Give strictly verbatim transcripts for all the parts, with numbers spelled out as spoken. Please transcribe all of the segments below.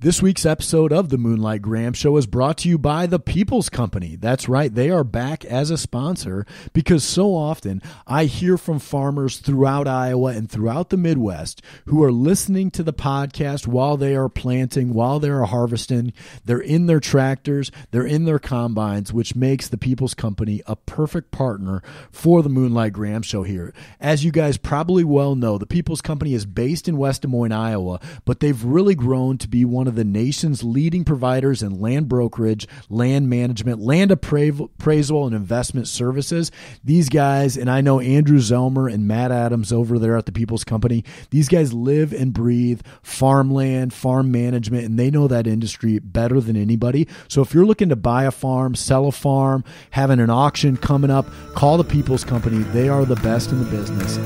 This week's episode of The Moonlight Graham Show is brought to you by The People's Company. That's right, they are back as a sponsor because so often I hear from farmers throughout Iowa and throughout the Midwest who are listening to the podcast while they are planting, while they are harvesting. They're in their tractors, they're in their combines, which makes The People's Company a perfect partner for The Moonlight Graham Show here. As you guys probably well know, The People's Company is based in West Des Moines, Iowa, but they've really grown to be one of the nation's leading providers in land brokerage, land management, land appraisal, and investment services. These guys, and I know Andrew Zelmer and Matt Adams over there at the People's Company, these guys live and breathe farmland, farm management, and they know that industry better than anybody. So if you're looking to buy a farm, sell a farm, having an auction coming up, call the People's Company. They are the best in the business.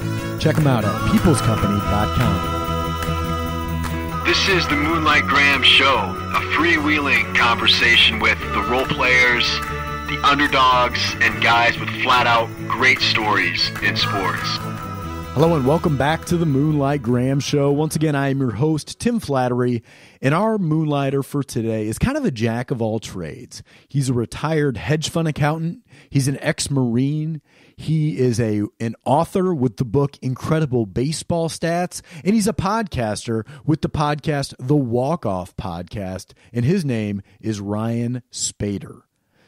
Check them out at peoples company dot com. This is the Moonlight Graham Show, a freewheeling conversation with the role players, the underdogs, and guys with flat-out great stories in sports. Hello and welcome back to the Moonlight Graham Show. Once again, I am your host, Tim Flattery, and our Moonlighter for today is kind of a jack of all trades. He's a retired hedge fund accountant. He's an ex-Marine. He is a an author with the book Incredible Baseball Stats, and he's a podcaster with the podcast The Walk-Off Podcast, and his name is Ryan Spaeder.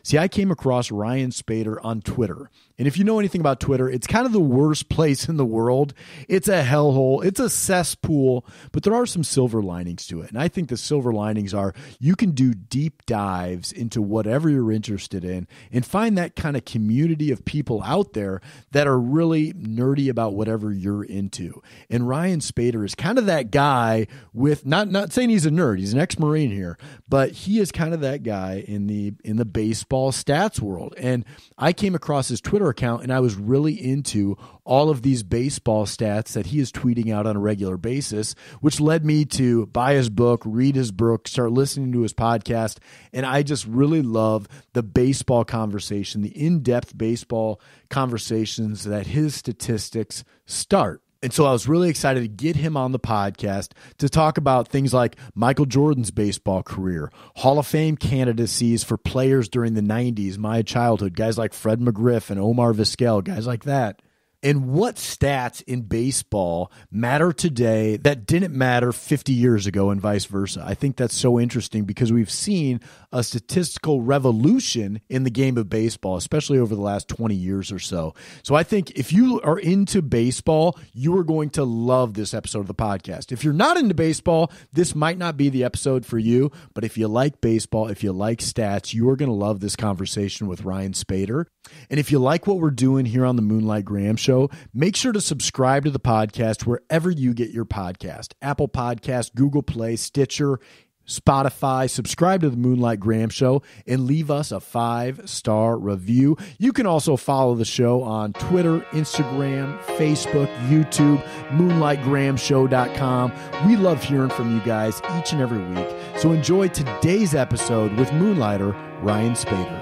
See, I came across Ryan Spaeder on Twitter, and if you know anything about Twitter, it's kind of the worst place in the world. It's a hellhole. It's a cesspool, but there are some silver linings to it, and I think the silver linings are you can do deep dives into whatever you're interested in and find that kind of community of people out there that are really nerdy about whatever you're into. And Ryan Spaeder is kind of that guy with, not not saying he's a nerd, he's an ex-Marine here, but he is kind of that guy in the in the baseball stats world. And I came across his Twitter account, and I was really into all of these baseball stats that he is tweeting out on a regular basis, which led me to buy his book, read his book, start listening to his podcast, and I just really love the baseball conversation, the in-depth baseball conversations that his statistics start. And so I was really excited to get him on the podcast to talk about things like Michael Jordan's baseball career, Hall of Fame candidacies for players during the nineties, my childhood, guys like Fred McGriff and Omar Vizquel, guys like that. And what stats in baseball matter today that didn't matter fifty years ago and vice versa? I think that's so interesting because we've seen a statistical revolution in the game of baseball, especially over the last twenty years or so. So I think if you are into baseball, you are going to love this episode of the podcast. If you're not into baseball, this might not be the episode for you. But if you like baseball, if you like stats, you are going to love this conversation with Ryan Spaeder. And if you like what we're doing here on the Moonlight Graham Show, make sure to subscribe to the podcast wherever you get your podcast. Apple Podcast, Google Play, Stitcher, Spotify. Subscribe to the Moonlight Graham Show and leave us a five-star review. You can also follow the show on Twitter, Instagram, Facebook, YouTube, moonlight graham show dot com. We love hearing from you guys each and every week. So enjoy today's episode with Moonlighter Ryan Spaeder.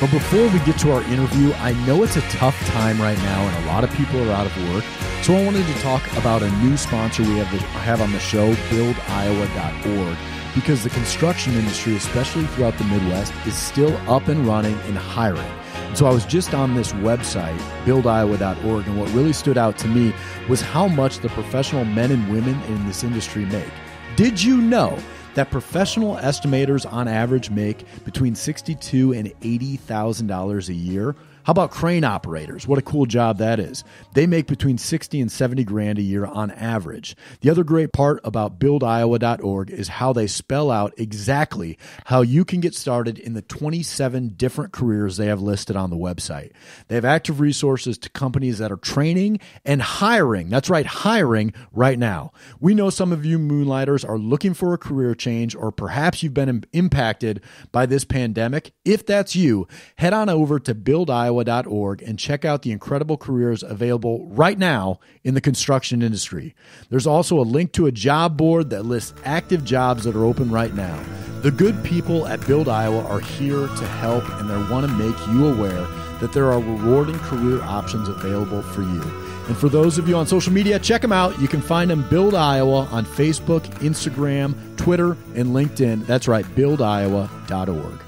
But before we get to our interview, I know it's a tough time right now and a lot of people are out of work. So I wanted to talk about a new sponsor we have, the, have on the show, build iowa dot org, because the construction industry, especially throughout the Midwest, is still up and running and hiring. And so I was just on this website, build iowa dot org, and what really stood out to me was how much the professional men and women in this industry make. Did you know that professional estimators on average make between sixty-two thousand dollars and eighty thousand dollars a year? How about crane operators? What a cool job that is. They make between sixty and seventy grand a year on average. The other great part about build iowa dot org is how they spell out exactly how you can get started in the twenty-seven different careers they have listed on the website. They have active resources to companies that are training and hiring. That's right, hiring right now. We know some of you Moonlighters are looking for a career change, or perhaps you've been impacted by this pandemic. If that's you, head on over to build iowa dot org and check out the incredible careers available right now in the construction industry. There's also a link to a job board that lists active jobs that are open right now. The good people at Build Iowa are here to help, and they want to make you aware that there are rewarding career options available for you. And for those of you on social media, check them out. You can find them, Build Iowa, on Facebook, Instagram, Twitter, and LinkedIn. That's right, build iowa dot org.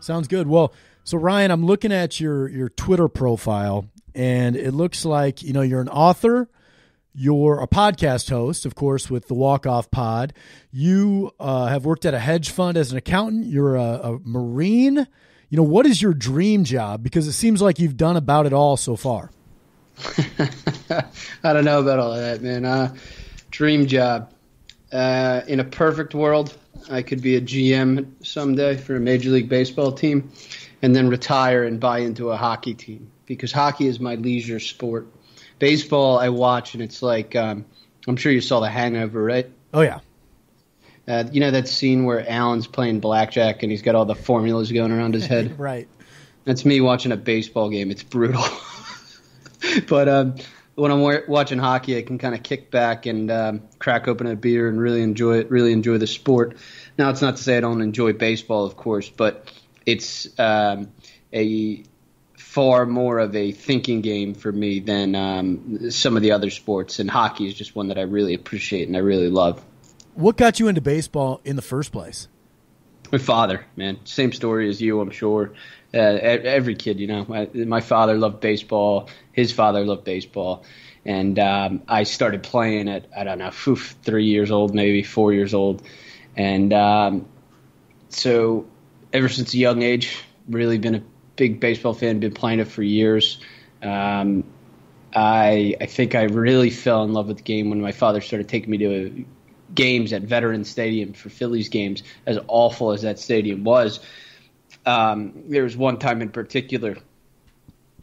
Sounds good. Well, so Ryan, I'm looking at your your Twitter profile, and it looks like, you know, you're an author, you're a podcast host, of course, with the Walk-Off Pod. You uh, have worked at a hedge fund as an accountant. You're a, a Marine. You know, what is your dream job? Because it seems like you've done about it all so far. I don't know about all of that, man. Uh, dream job. Uh, in a perfect world, I could be a G M someday for a Major League Baseball team and then retire and buy into a hockey team, because hockey is my leisure sport. Baseball, I watch, and it's like, um, I'm sure you saw The Hangover, right? Oh, yeah. Uh, you know that scene where Alan's playing blackjack and he's got all the formulas going around his head? Right. That's me watching a baseball game. It's brutal. But um, when I'm wa- watching hockey, I can kind of kick back and um, crack open a beer and really enjoy it, really enjoy the sport. Now, it's not to say I don't enjoy baseball, of course, but it's um, a far more of a thinking game for me than um, some of the other sports. And hockey is just one that I really appreciate and I really love. What got you into baseball in the first place? My father, man. Same story as you, I'm sure. Uh, every kid, you know. My, my father loved baseball. His father loved baseball. And um, I started playing at, I don't know, oof, three years old, maybe four years old. And um, so ever since a young age, really been a big baseball fan, been playing it for years. Um, I, I think I really fell in love with the game when my father started taking me to a games at Veterans Stadium for Phillies games. As awful as that stadium was, um, there was one time in particular.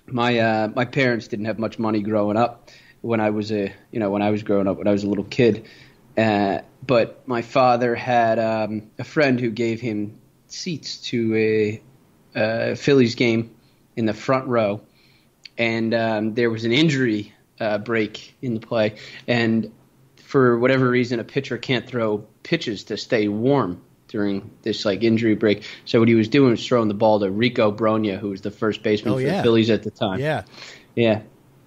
My uh, my parents didn't have much money growing up when I was a you know when I was growing up when I was a little kid, uh, but my father had um, a friend who gave him seats to a, a Phillies game in the front row, and um, there was an injury uh, break in the play, and for whatever reason, a pitcher can't throw pitches to stay warm during this like injury break. So what he was doing was throwing the ball to Rico Brogna, who was the first baseman oh, for yeah. the Phillies at the time. Yeah, yeah.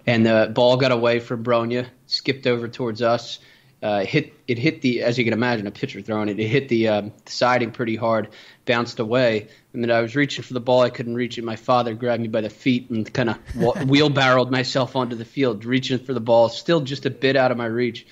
And the ball got away from Brogna, skipped over towards us. Uh, hit it hit the as you can imagine, a pitcher throwing it. It hit the um, siding pretty hard, bounced away, and then I was reaching for the ball. I couldn't reach it. My father grabbed me by the feet and kind of wheelbarrowed myself onto the field, reaching for the ball, still just a bit out of my reach.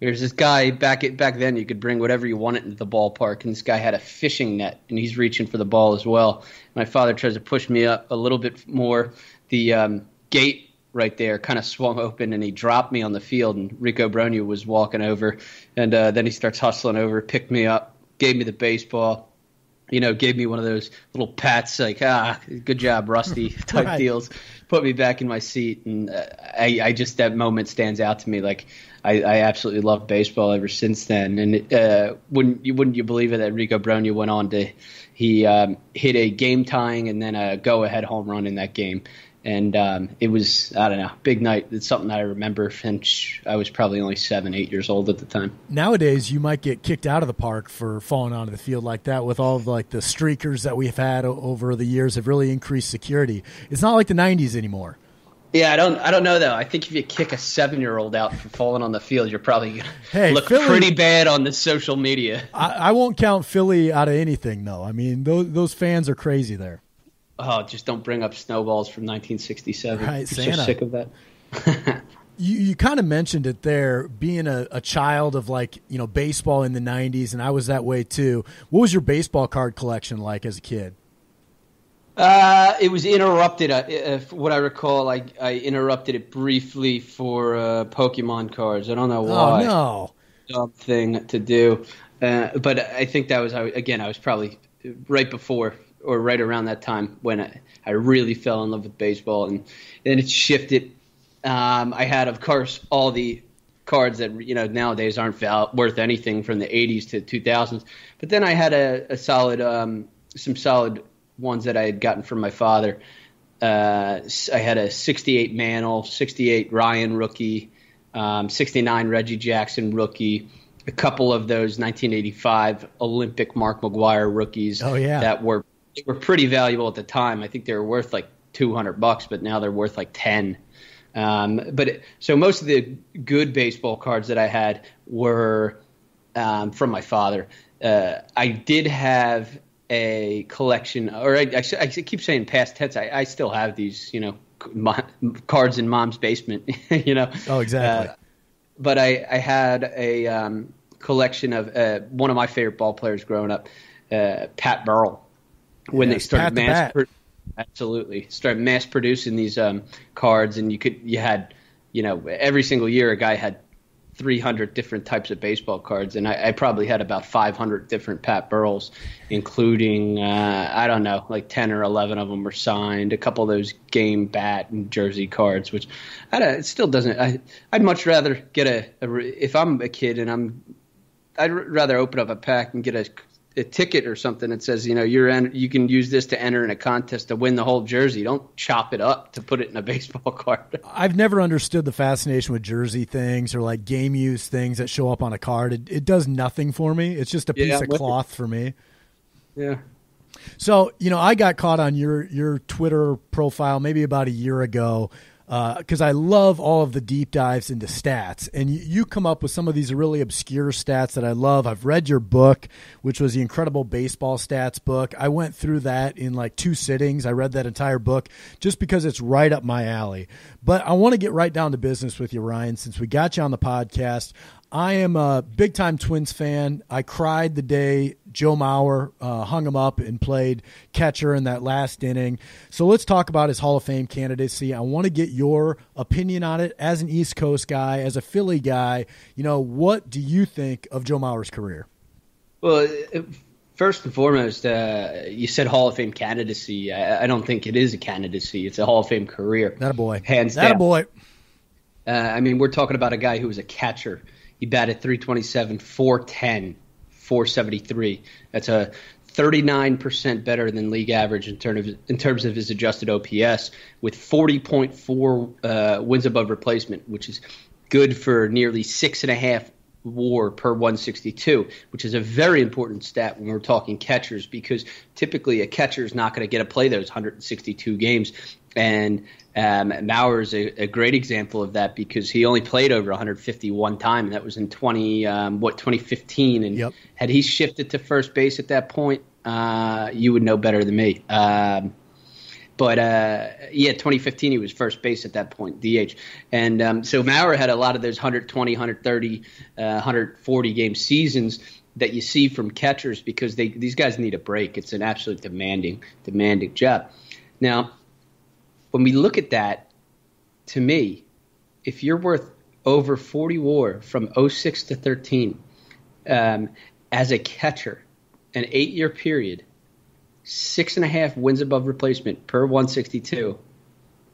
There's this guy back at, back then, you could bring whatever you wanted into the ballpark, and this guy had a fishing net, and he's reaching for the ball as well. My father tries to push me up a little bit more. The um, gate right there kind of swung open, and he dropped me on the field, and Rico Brogna was walking over, and uh, then he starts hustling over, picked me up, gave me the baseball, you know, gave me one of those little pats like, ah, good job, Rusty type right. deals, put me back in my seat, and uh, I, I just, that moment stands out to me like, I, I absolutely love baseball ever since then. And uh, wouldn't you wouldn't you believe it that Rico Brogna went on to he um, hit a game tying and then a go ahead home run in that game, and um, it was I don't know big night. It's something that I remember, and I was probably only seven eight years old at the time. Nowadays, you might get kicked out of the park for falling onto the field like that. With all of like the streakers that we've had over the years, have really increased security. It's not like the nineties anymore. Yeah, I don't. I don't know though. I think if you kick a seven-year-old out for falling on the field, you're probably gonna hey, look Philly, pretty bad on the social media. I, I won't count Philly out of anything, though. I mean, those those fans are crazy there. Oh, just don't bring up snowballs from nineteen sixty-seven. Right, I'm Santa. So sick of that. You you kind of mentioned it there, being a, a child of like you know baseball in the nineties, and I was that way too. What was your baseball card collection like as a kid? Uh, it was interrupted. Uh, if what I recall, I, I interrupted it briefly for uh, Pokemon cards. I don't know why. Oh, no. Something to do. Uh, but I think that was, again, I was probably right before or right around that time when I, I really fell in love with baseball. And then it shifted. Um, I had, of course, all the cards that you know nowadays aren't val- worth anything from the eighties to two thousands. But then I had a, a solid, um, some solid ones that I had gotten from my father. Uh, I had a sixty-eight Mantle, sixty-eight Ryan rookie, um, sixty-nine Reggie Jackson rookie, a couple of those nineteen eighty-five Olympic Mark McGwire rookies. Oh, yeah. that were they were pretty valuable at the time. I think they were worth like two hundred bucks, but now they're worth like ten. Um, but it, so most of the good baseball cards that I had were um, from my father. Uh, I did have a collection, or I, I, I keep saying past tense. I, I still have these, you know, my, cards in mom's basement, you know. Oh, exactly. Uh, but I, I had a um, collection of uh, one of my favorite ball players growing up, uh, Pat Burrell, when yes, they started mass pro- absolutely started mass producing these um, cards, and you could you had you know every single year a guy had three hundred different types of baseball cards, and I, I probably had about five hundred different Pat Burrells, including uh, I don't know, like ten or eleven of them were signed. A couple of those game bat and jersey cards, which I don't, it still doesn't. I, I'd much rather get a, a if I'm a kid and I'm I'd rather open up a pack and get a, a ticket or something that says, you know, you're en- you can use this to enter in a contest to win the whole jersey. Don't chop it up to put it in a baseball card. I've never understood the fascination with jersey things or like game use things that show up on a card. It, it does nothing for me. It's just a piece yeah, of cloth it. for me. Yeah. So, you know, I got caught on your, your Twitter profile maybe about a year ago. Uh, cause I love all of the deep dives into stats, and you, you come up with some of these really obscure stats that I love. I've read your book, which was the Incredible Baseball Stats book. I went through that in like two sittings. I read that entire book just because it's right up my alley, but I want to get right down to business with you, Ryan, since we got you on the podcast. I am a big time Twins fan. I cried the day Joe Mauer uh, hung him up and played catcher in that last inning. So let's talk about his Hall of Fame candidacy. I want to get your opinion on it as an East Coast guy, as a Philly guy. You know, what do you think of Joe Mauer's career? Well, first and foremost, uh, you said Hall of Fame candidacy. I, I don't think it is a candidacy. It's a Hall of Fame career. That a boy. Hands down. That a boy. Uh, I mean, we're talking about a guy who was a catcher. He batted three twenty-seven, four ten. four seventy-three. That's a thirty-nine percent better than league average in terms of, in terms of his adjusted O P S, with forty point four uh, wins above replacement, which is good for nearly six and a half W A R per one sixty-two, which is a very important stat when we're talking catchers, because typically a catcher is not going to get to play those one sixty-two games. And um, Mauer is a, a great example of that, because he only played over one fifty-one time, and that was in twenty um, what twenty fifteen. And yep. Had he shifted to first base at that point, uh, you would know better than me. Um, but uh, yeah, twenty fifteen he was first base at that point, D H. And um, so Mauer had a lot of those one twenty, one thirty, uh, one forty game seasons that you see from catchers, because they these guys need a break. It's an absolute demanding, demanding job. Now, when we look at that, to me, if you're worth over forty W A R from oh six to thirteen um, as a catcher, an eight-year period, six and a half wins above replacement per one sixty-two,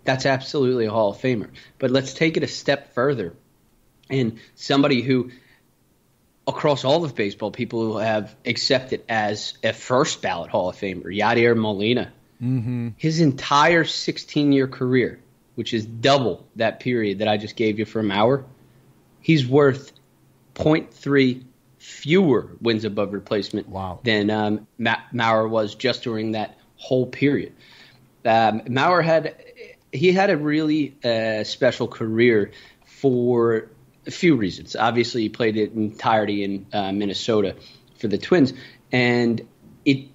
that's absolutely a Hall of Famer. But let's take it a step further. And somebody who, across all of baseball, people have accepted as a first-ballot Hall of Famer, Yadier Molina. Mm-hmm. His entire sixteen-year career, which is double that period that I just gave you for an hour, he's worth point three fewer wins above replacement wow. than um, Ma- Mauer was just during that whole period. Um, Mauer had he had a really uh, special career for a few reasons. Obviously, he played it in entirety in uh, Minnesota for the Twins, and it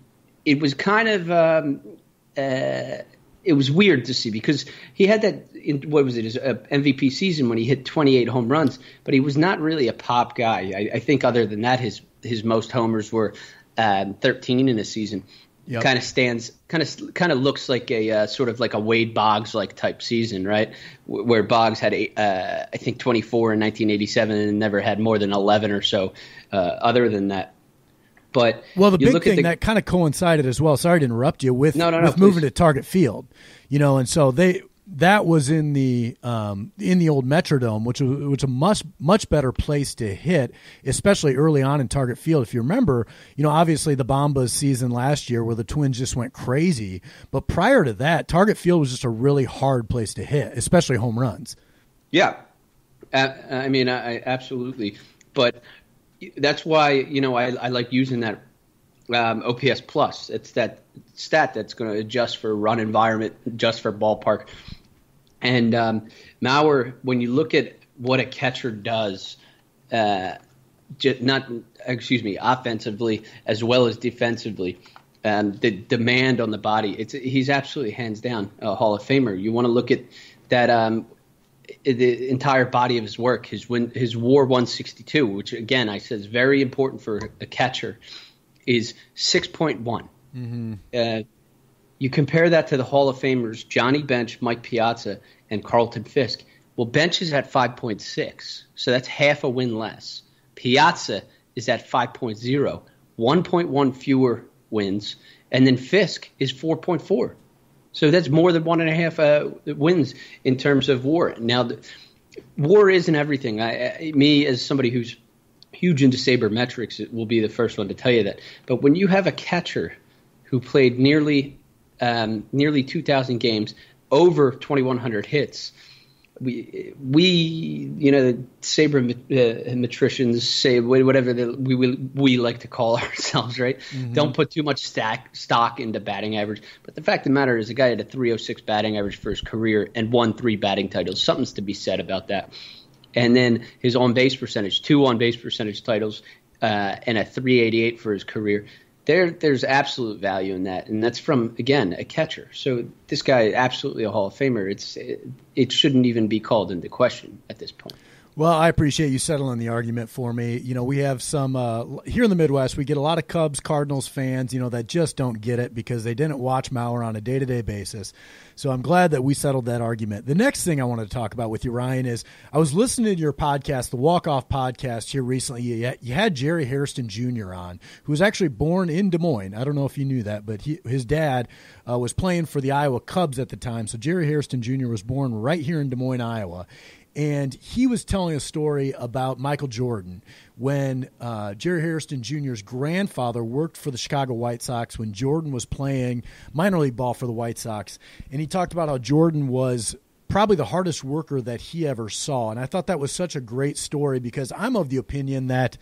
it was kind of um, – Uh, it was weird to see, because he had that, in, what was it, his uh, M V P season when he hit twenty-eight home runs, but he was not really a pop guy. I, I think other than that, his his most homers were um, thirteen in a season. Yep. Kind of stands, kind of kind of looks like a uh, sort of like a Wade Boggs like type season, right? W- where Boggs had eight, uh, I think twenty-four in nineteen eighty-seven and never had more than eleven or so. Uh, other than that. But well, the big thing the, that kind of coincided as well. Sorry to interrupt you with no, no, no, with please. Moving to Target Field, you know, and so they that was in the um, in the old Metrodome, which was which a much much better place to hit, especially early on in Target Field. If you remember, you know, obviously the Bombas season last year where the Twins just went crazy, but prior to that, Target Field was just a really hard place to hit, especially home runs. Yeah, uh, I mean, I, I absolutely, but. That's why, you know, I, I like using that um, O P S plus. It's that stat that's going to adjust for run environment, adjust for ballpark. And um, Mauer, when you look at what a catcher does, uh, not excuse me, offensively as well as defensively, um, the demand on the body, it's he's absolutely hands down a Hall of Famer. You want to look at that um, the entire body of his work, his win, his WAR one sixty-two, which again I said is very important for a catcher, is six point one. Mm-hmm. Uh, you compare that to the Hall of Famers Johnny Bench, Mike Piazza, and Carlton Fisk. Well, Bench is at five point six, so that's half a win less. Piazza is at five point oh, one point one fewer wins, and then Fisk is four point four. So that's more than one and a half uh, wins in terms of WAR. Now, the, WAR isn't everything. I, I, me, as somebody who's huge into sabermetrics, will be the first one to tell you that. But when you have a catcher who played nearly um, nearly two thousand games, over twenty-one hundred hits, we we you know the sabermetricians uh, say whatever the, we will we like to call ourselves, right? Mm-hmm. Don't put too much stack stock into batting average, but the fact of the matter is the guy had a three oh six batting average for his career and won three batting titles. Something's to be said about that. And then his on base percentage, two on base percentage titles, uh, and a three eighty-eight for his career. There, there's absolute value in that, and that's from, again, a catcher. So this guy is absolutely a Hall of Famer. It's it, it shouldn't even be called into question at this point. Well, I appreciate you settling the argument for me. You know, we have some uh, here in the Midwest, we get a lot of Cubs, Cardinals fans, you know, that just don't get it because they didn't watch Mauer on a day-to-day basis. So I'm glad that we settled that argument. The next thing I wanted to talk about with you, Ryan, is I was listening to your podcast, the Walk-Off Podcast, here recently. You had Jerry Hairston Junior on, who was actually born in Des Moines. I don't know if you knew that, but he, his dad uh, was playing for the Iowa Cubs at the time. So Jerry Hairston Junior was born right here in Des Moines, Iowa. And he was telling a story about Michael Jordan when uh, Jerry Hairston Junior's grandfather worked for the Chicago White Sox when Jordan was playing minor league ball for the White Sox. And he talked about how Jordan was probably the hardest worker that he ever saw. And I thought that was such a great story because I'm of the opinion that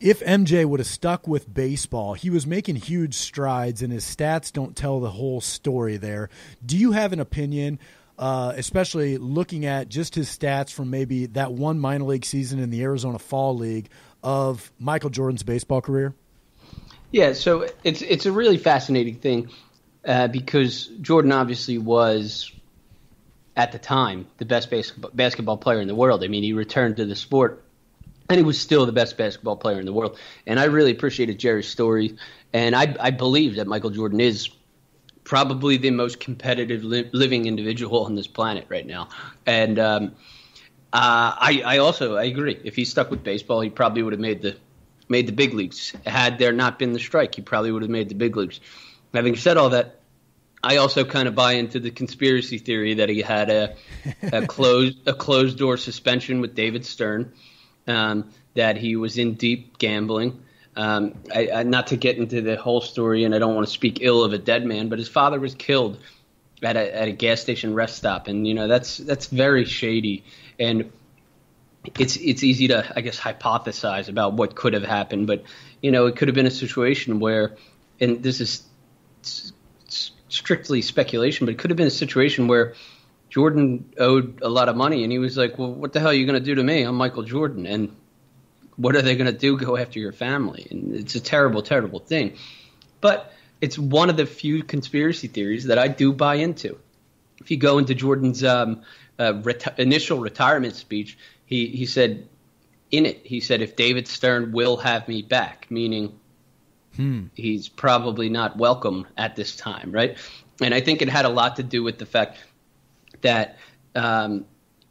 if M J would have stuck with baseball, he was making huge strides and his stats don't tell the whole story there. Do you have an opinion? Uh, especially looking at just his stats from maybe that one minor league season in the Arizona Fall League of Michael Jordan's baseball career? Yeah, so it's it's a really fascinating thing uh, because Jordan obviously was, at the time, the best base- basketball player in the world. I mean, he returned to the sport, and he was still the best basketball player in the world. And I really appreciated Jerry's story, and I, I believe that Michael Jordan is probably the most competitive li- living individual on this planet right now. And um, uh, I, I also I agree. If he stuck with baseball, he probably would have made the made the big leagues. Had there not been the strike, he probably would have made the big leagues. Having said all that, I also kind of buy into the conspiracy theory that he had a, a closed a closed door suspension with David Stern, um, that he was in deep gambling. Um, I, I, not to get into the whole story, and I don't want to speak ill of a dead man, but his father was killed at a, at a gas station rest stop, and you know that's that's very shady, and it's it's easy to I guess hypothesize about what could have happened, but you know it could have been a situation where, and this is s- s- strictly speculation, but it could have been a situation where Jordan owed a lot of money, and he was like, well, what the hell are you going to do to me? I'm Michael Jordan, and what are they going to do? Go after your family. And it's a terrible, terrible thing. But it's one of the few conspiracy theories that I do buy into. If you go into Jordan's um, uh, reti- initial retirement speech, he, he said in it, he said, if David Stern will have me back, meaning hmm. he's probably not welcome at this time, right? And I think it had a lot to do with the fact that um,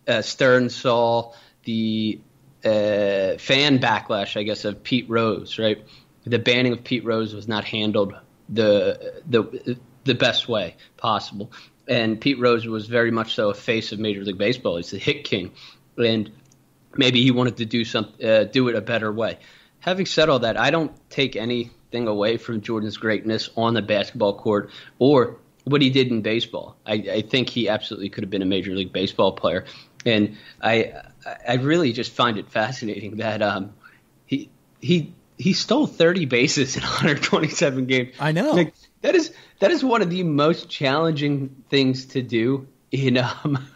uh, Stern saw the – Uh, fan backlash, I guess, of Pete Rose, right? The banning of Pete Rose was not handled the the the best way possible. And Pete Rose was very much so a face of Major League Baseball. He's the hit king. And maybe he wanted to do some, uh, do it a better way. Having said all that, I don't take anything away from Jordan's greatness on the basketball court or what he did in baseball. I, I think he absolutely could have been a Major League Baseball player. And I I really just find it fascinating that um, he he he stole thirty bases in one hundred twenty-seven games. I know. Like, that is that is one of the most challenging things to do in um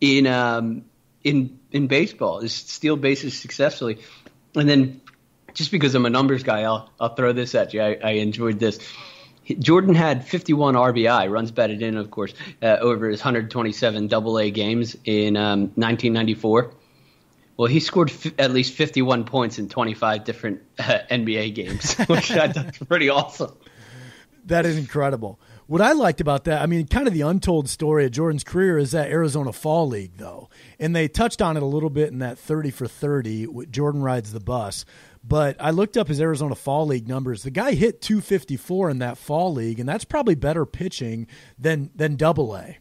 in um in in baseball, is steal bases successfully. And then, just because I'm a numbers guy, I'll I'll throw this at you. I, I enjoyed this. Jordan had fifty-one R B I, runs batted in, of course, uh, over his one hundred twenty-seven double A games in um, nineteen ninety-four. Well, he scored f- at least fifty-one points in twenty-five different uh, N B A games, which I thought was pretty awesome. That is incredible. What I liked about that, I mean, kind of the untold story of Jordan's career is that Arizona Fall League, though. And they touched on it a little bit in that thirty for thirty, Jordan Rides the Bus. But I looked up his Arizona Fall League numbers. The guy hit two fifty-four in that Fall League, and that's probably better pitching than than Double A.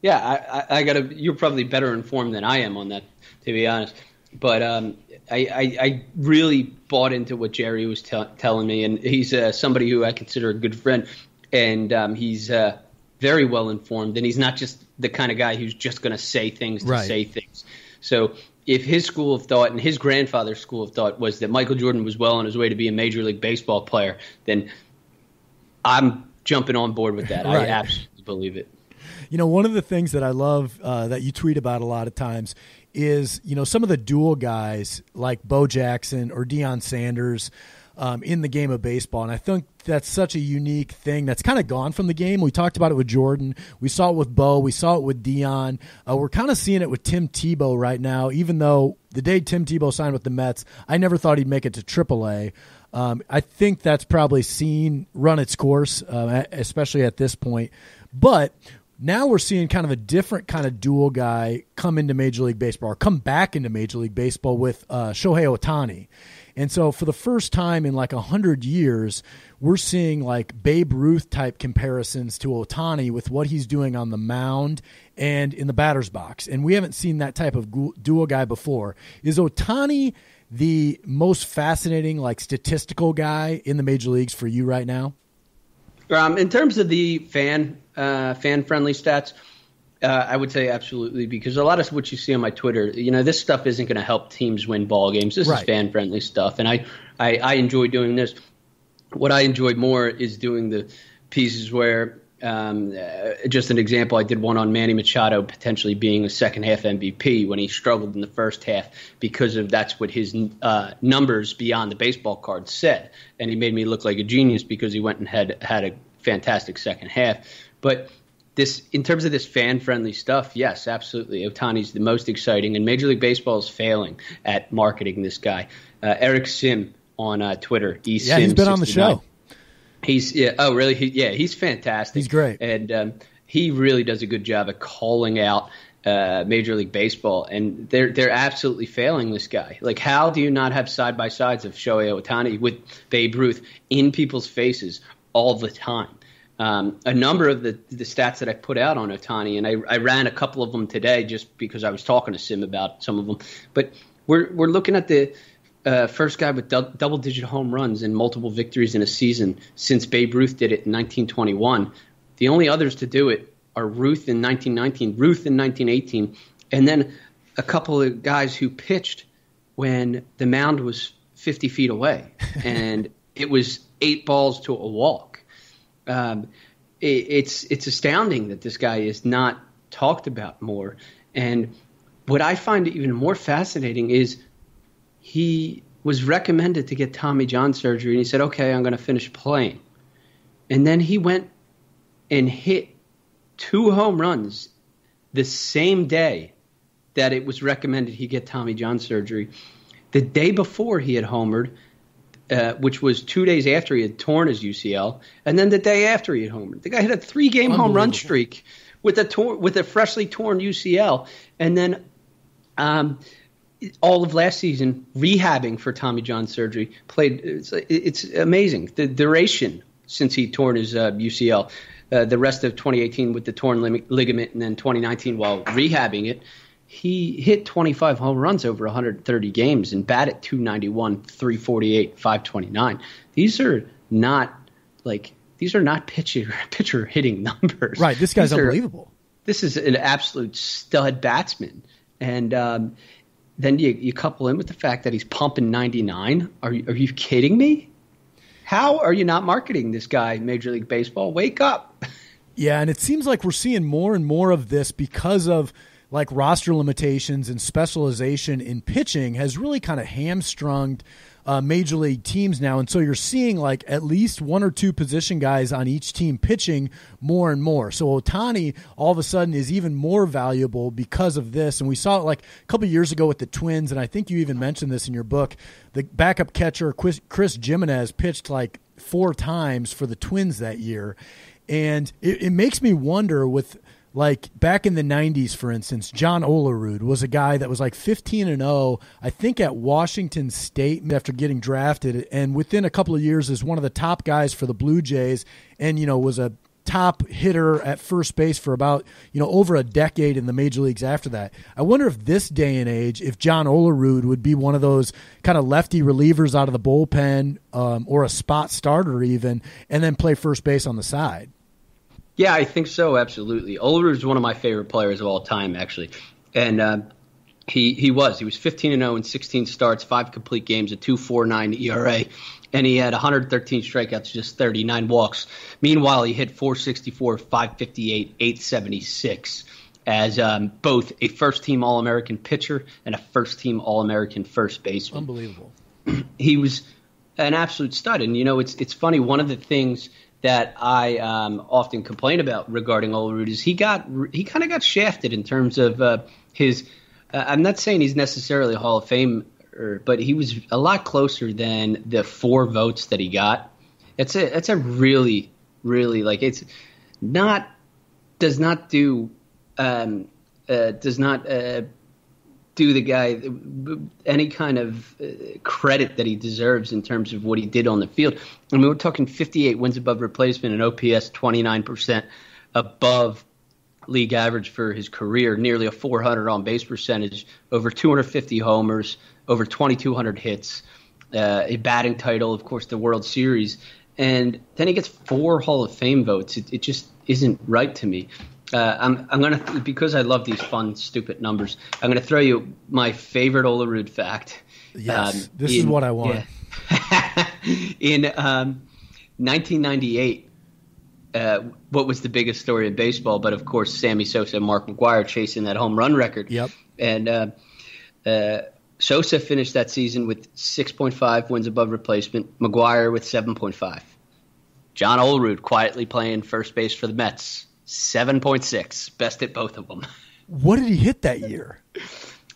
Yeah, I, I, I gotta. You're probably better informed than I am on that, to be honest. But um, I, I, I really bought into what Jerry was t- telling me, and he's uh, somebody who I consider a good friend, and um, he's uh, very well informed, and he's not just the kind of guy who's just going to say things to right. say things. So if his school of thought and his grandfather's school of thought was that Michael Jordan was well on his way to be a Major League Baseball player, then I'm jumping on board with that. Right. I absolutely believe it. You know, one of the things that I love uh, that you tweet about a lot of times is, you know, some of the dual guys like Bo Jackson or Deion Sanders um, in the game of baseball. And I think that's such a unique thing that's kind of gone from the game. We talked about it with Jordan. We saw it with Bo. We saw it with Deion. Uh, we're kind of seeing it with Tim Tebow right now, even though the day Tim Tebow signed with the Mets, I never thought he'd make it to triple A. Um, I think that's probably seen run its course, uh, especially at this point. But now we're seeing kind of a different kind of dual guy come into Major League Baseball, or come back into Major League Baseball with uh, Shohei Ohtani. And so for the first time in like one hundred years, we're seeing like Babe Ruth type comparisons to Ohtani with what he's doing on the mound and in the batter's box. And we haven't seen that type of dual guy before. Is Ohtani the most fascinating like statistical guy in the major leagues for you right now? Um, in terms of the fan uh, fan-friendly stats, uh, I would say absolutely, because a lot of what you see on my Twitter, you know, this stuff isn't going to help teams win ball games. This right. is fan-friendly stuff, and I, I, I enjoy doing this. What I enjoyed more is doing the pieces where, um, uh, just an example, I did one on Manny Machado potentially being a second-half M V P when he struggled in the first half because of that's what his uh, numbers beyond the baseball card said, and he made me look like a genius because he went and had had a fantastic second half. But this, in terms of this fan-friendly stuff, yes, absolutely. Ohtani's the most exciting, and Major League Baseball is failing at marketing this guy. Uh, Eric Sim on uh, Twitter, E Sim sixty-nine. Yeah, he's been on the show. He's yeah, oh really? He, yeah, he's fantastic. He's great, and um, he really does a good job at calling out uh, Major League Baseball, and they're they're absolutely failing this guy. Like, how do you not have side by sides of Shohei Ohtani with Babe Ruth in people's faces all the time? Um, a number of the, the stats that I put out on Ohtani, and I, I ran a couple of them today just because I was talking to Sim about some of them. But we're we're looking at the uh, first guy with du- double-digit home runs and multiple victories in a season since Babe Ruth did it in nineteen twenty-one. The only others to do it are Ruth in nineteen nineteen, Ruth in nineteen eighteen, and then a couple of guys who pitched when the mound was fifty feet away, and it was eight balls to a walk. Um, it, it's it's astounding that this guy is not talked about more. And what I find even more fascinating is he was recommended to get Tommy John surgery, and he said, okay, I'm going to finish playing. And then he went and hit two home runs the same day that it was recommended he get Tommy John surgery. The day before he had homered, Uh, which was two days after he had torn his U C L, and then the day after he had homered. The guy had a three-game home run streak with a tor- with a freshly torn U C L, and then um, all of last season rehabbing for Tommy John surgery. Played. It's, it's amazing. The duration since he torn his uh, U C L, uh, the rest of twenty eighteen with the torn lim- ligament, and then twenty nineteen while rehabbing it. He hit twenty-five home runs over one hundred thirty games and batted two ninety-one, three forty-eight, five twenty-nine. These are not like these are not pitcher pitcher hitting numbers. Right, this guy's these unbelievable. Are, this is an absolute stud batsman, and um, Then you, you couple in with the fact that he's pumping ninety-nine. Are you, are you kidding me? How are you not marketing this guy, Major League Baseball? Wake up. Yeah, and it seems like we're seeing more and more of this because of like roster limitations and specialization in pitching has really kind of hamstrung uh, Major League teams now. And so you're seeing like at least one or two position guys on each team pitching more and more. So Ohtani all of a sudden is even more valuable because of this. And we saw it like a couple of years ago with the Twins. And I think you even mentioned this in your book. The backup catcher, Chris Jimenez, pitched like four times for the Twins that year. And it, it makes me wonder with – like back in the nineties, for instance, John Olerud was a guy that was like fifteen and oh, I think at Washington State after getting drafted. And within a couple of years is one of the top guys for the Blue Jays and, you know, was a top hitter at first base for about, you know, over a decade in the major leagues after that. I wonder if this day and age, if John Olerud would be one of those kind of lefty relievers out of the bullpen um, or a spot starter even, and then play first base on the side. Yeah, I think so. Absolutely. Olerud is one of my favorite players of all time, actually. And uh, he he was. He was fifteen and oh in sixteen starts, five complete games, a two point four nine E R A. And he had one hundred thirteen strikeouts, just thirty-nine walks. Meanwhile, he hit four sixty-four, five fifty-eight, eight seventy-six as um, both a first-team All-American pitcher and a first-team All-American first baseman. Unbelievable. He was an absolute stud. And, you know, it's it's funny. One of the things that I um, often complain about regarding Olerud is he got he kind of got shafted in terms of uh, his uh, – I'm not saying he's necessarily a Hall of Famer, but he was a lot closer than the four votes that he got. It's a, it's a really, really – like it's not – does not do um, – uh, does not uh, do the guy any kind of credit that he deserves in terms of what he did on the field. I mean, we're talking fifty-eight wins above replacement and O P S twenty-nine percent above league average for his career, nearly a four hundred on-base percentage, over two hundred fifty homers, over twenty-two hundred hits, uh, a batting title, of course, the World Series. And then he gets four Hall of Fame votes. It, it just isn't right to me. Uh, I'm, I'm going to, because I love these fun, stupid numbers, I'm going to throw you my favorite Olerud fact. Yes, um, this in, is what I want. Yeah. In um, nineteen ninety-eight, uh, what was the biggest story in baseball? But, of course, Sammy Sosa and Mark McGwire chasing that home run record. Yep. And uh, uh, Sosa finished that season with six point five wins above replacement, McGwire with seven point five. John Olerud quietly playing first base for the Mets. seven point six, best at both of them. What did he hit that year?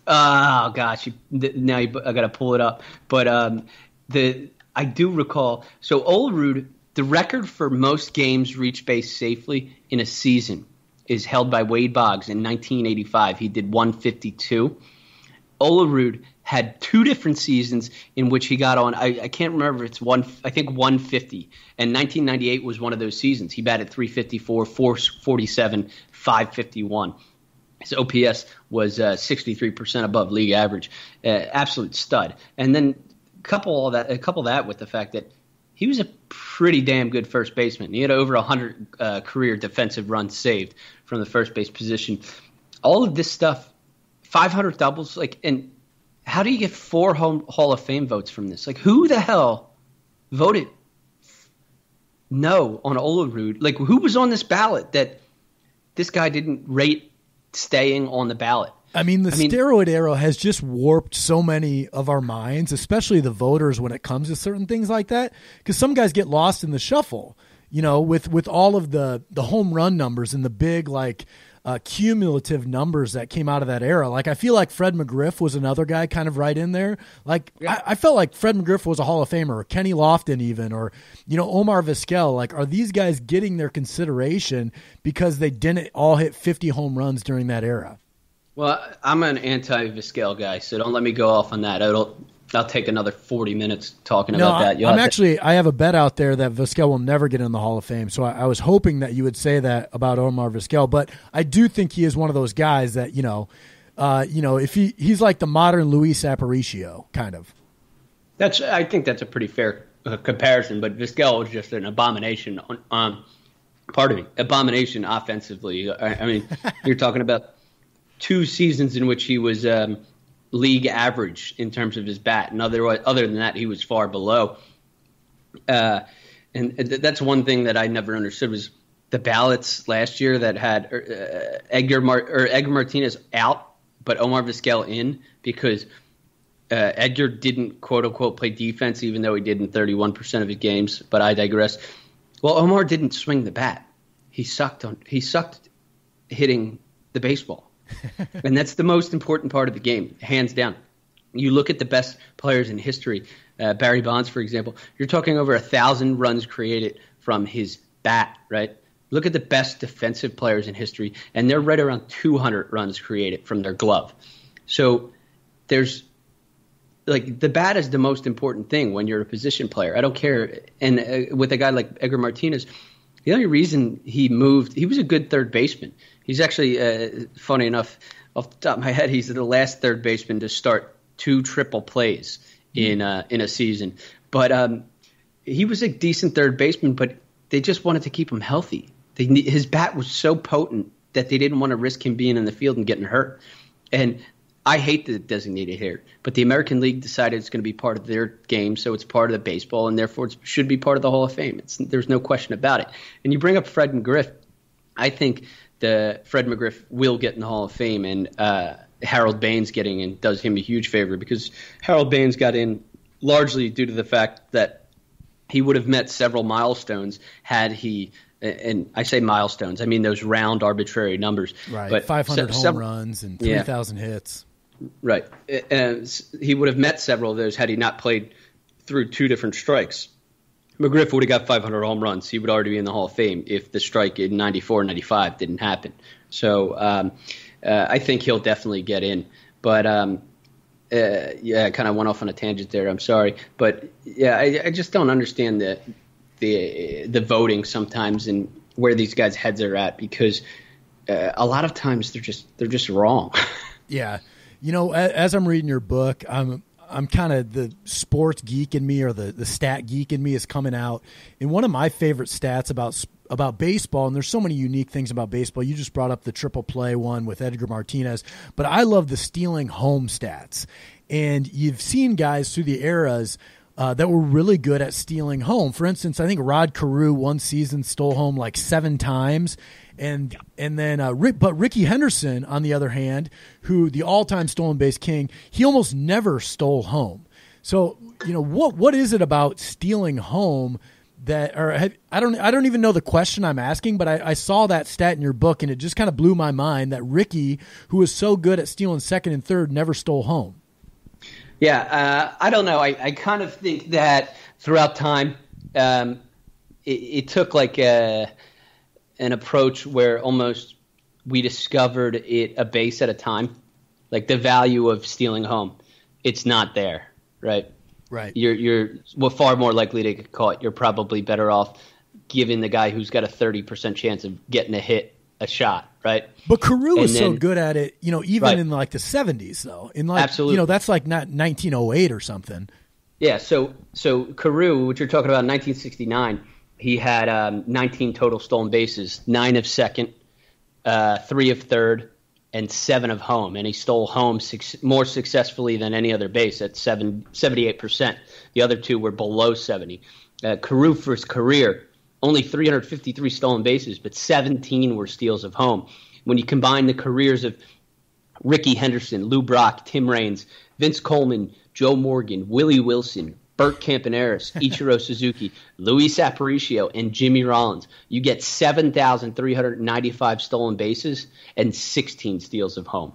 Oh gosh, you, now you, I got to pull it up. But um, the I do recall. So Olerud, the record for most games reached base safely in a season is held by Wade Boggs in nineteen eighty-five. He did one fifty-two. Olerud had two different seasons in which he got on. I, I can't remember. It's one. I think one fifty. And nineteen ninety-eight was one of those seasons. He batted three fifty-four, four forty-seven, five fifty-one. His O P S was uh, sixty-three percent above league average. Uh, absolute stud. And then couple all that. Uh, couple that with the fact that he was a pretty damn good first baseman. He had over one hundred uh, career defensive runs saved from the first base position. All of this stuff. five hundred doubles, like, and. How do you get four home Hall of Fame votes from this? Like, who the hell voted no on Olerud? Like, who was on this ballot that this guy didn't rate staying on the ballot? I mean, the I mean, steroid era has just warped so many of our minds, especially the voters when it comes to certain things like that, because some guys get lost in the shuffle, you know, with, with all of the, the home run numbers and the big, like, Uh, cumulative numbers that came out of that era. Like, I feel like Fred McGriff was another guy kind of right in there. Like, I, I felt like Fred McGriff was a Hall of Famer, or Kenny Lofton even, or, you know, Omar Vizquel. Like, are these guys getting their consideration because they didn't all hit fifty home runs during that era? Well, I'm an anti-Vizquel guy, so don't let me go off on that. It'll, I'll take another forty minutes talking no, about I, that. You'll I'm actually, to- I have a bet out there that Vizquel will never get in the Hall of Fame. So I, I was hoping that you would say that about Omar Vizquel, but I do think he is one of those guys that, you know, uh, you know, if he, he's like the modern Luis Aparicio kind of. That's, I think that's a pretty fair uh, comparison, but Vizquel was just an abomination on, um, pardon me, abomination offensively. I, I mean, you're talking about two seasons in which he was, um, league average in terms of his bat. And other, other than that, he was far below. Uh, and th- that's one thing that I never understood was the ballots last year that had uh, Edgar Mar- or Edgar Martinez out, but Omar Vizquel in, because uh, Edgar didn't, quote-unquote, play defense, even though he did in thirty-one percent of his games. But I digress. Well, Omar didn't swing the bat. He sucked on. He sucked hitting the baseball. And that's the most important part of the game, hands down. You look at the best players in history, uh, Barry Bonds, for example. You're talking over one thousand runs created from his bat, right? Look at the best defensive players in history, and they're right around two hundred runs created from their glove. So there's – like the bat is the most important thing when you're a position player. I don't care. And uh, with a guy like Edgar Martinez, the only reason he moved – he was a good third baseman. He's actually, uh, funny enough, off the top of my head, he's the last third baseman to start two triple plays mm. in uh, in a season. But um, he was a decent third baseman, but they just wanted to keep him healthy. They, his bat was so potent that they didn't want to risk him being in the field and getting hurt. And I hate the designated hitter, but the American League decided it's going to be part of their game, so it's part of the baseball, and therefore it should be part of the Hall of Fame. It's, there's no question about it. And you bring up Fred McGriff. I think – The Fred McGriff will get in the Hall of Fame, and uh, Harold Baines getting in does him a huge favor, because Harold Baines got in largely due to the fact that he would have met several milestones had he – and I say milestones. I mean those round arbitrary numbers. Right, but five hundred se- home several, runs and three thousand yeah, hits. Right. And he would have met several of those had he not played through two different strikes. McGriff would have got five hundred home runs. He would already be in the Hall of Fame if the strike in ninety-four and ninety-five didn't happen. So um, uh, I think he'll definitely get in. But, um, uh, yeah, I kind of went off on a tangent there. I'm sorry. But, yeah, I, I just don't understand the, the, the voting sometimes and where these guys' heads are at, because uh, a lot of times they're just they're just wrong. Yeah. You know, as I'm reading your book, I'm – I'm kind of the sports geek in me, or the, the stat geek in me is coming out. And one of my favorite stats about about baseball, and there's so many unique things about baseball. You just brought up the triple play one with Edgar Martinez, but I love the stealing home stats. And you've seen guys through the eras uh, that were really good at stealing home. For instance, I think Rod Carew one season stole home like seven times. And and then, uh, Rick, but Rickey Henderson, on the other hand, who the all-time stolen base king, he almost never stole home. So you know what what is it about stealing home that, or have, I don't I don't even know the question I'm asking, but I, I saw that stat in your book and it just kind of blew my mind that Rickey, who was so good at stealing second and third, never stole home. Yeah, uh, I don't know. I, I kind of think that throughout time, um, it, it took like a. an approach where almost we discovered it a base at a time, like the value of stealing home. It's not there, right? Right. You're you're well, far more likely to get caught. You're probably better off giving the guy who's got a thirty percent chance of getting a hit a shot, right? But Carew was so good at it, you know, even right. in like the seventies though. In like, absolutely. You know, that's like not nineteen oh eight or something. Yeah, so so Carew, what you're talking about, nineteen sixty-nine – he had um, nineteen total stolen bases, nine of second, uh, three of third, and seven of home. And he stole home six, more successfully than any other base at seven, seventy-eight percent. The other two were below seventy. Uh, Carew, for his career, only three hundred fifty-three stolen bases, but seventeen were steals of home. When you combine the careers of Rickey Henderson, Lou Brock, Tim Raines, Vince Coleman, Joe Morgan, Willie Wilson, Bert Campaneris, Ichiro Suzuki, Luis Aparicio, and Jimmy Rollins. You get seven thousand three hundred ninety-five stolen bases and sixteen steals of home.